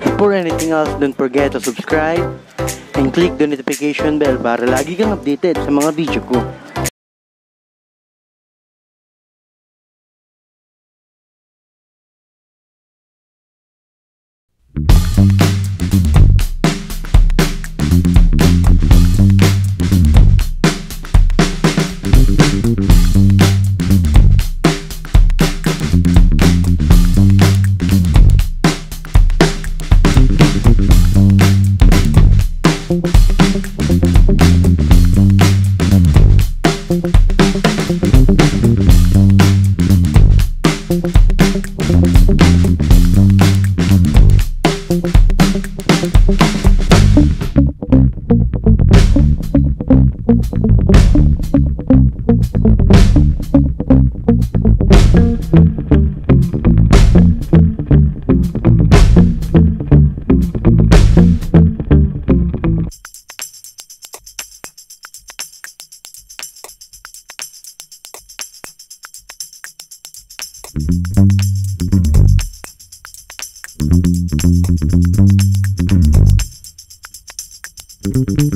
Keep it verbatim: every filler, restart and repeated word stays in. Before anything else, don't forget to subscribe and click the notification bell para lagi kang updated sa mga video ko. Thank you.